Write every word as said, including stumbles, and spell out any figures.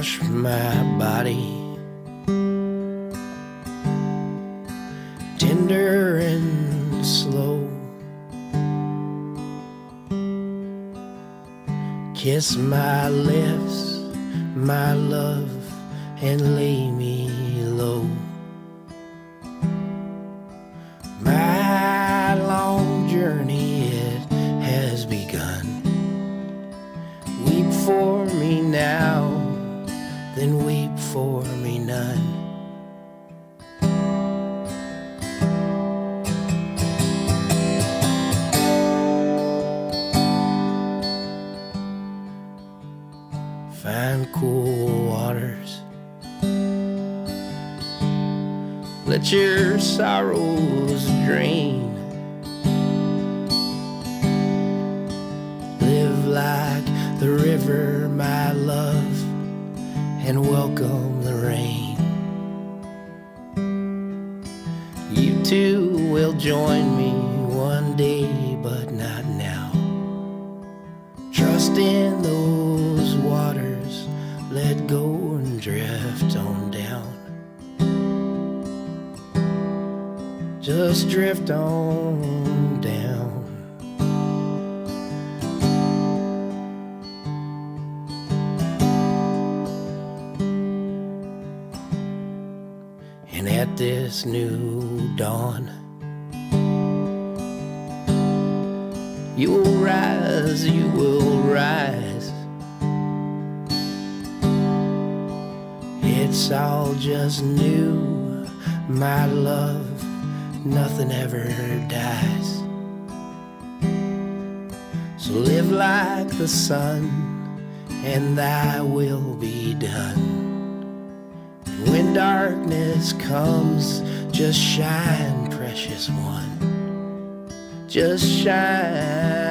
wash my body, tender and slow. Kiss my lips, my love, and lay me low. My long journey, it has begun. Weep for me now, then weep for me none. Find cool waters, let your sorrows drain. Live like the river, my love, and welcome the rain. You too will join me one day, but not now. Trust in those waters, let go and drift on down. Just drift on down. And at this new dawn, you will rise, you will rise. It's all just new, my love, nothing ever dies. So live like the sun, and thy will be done. When darkness comes, just shine, precious one, just shine.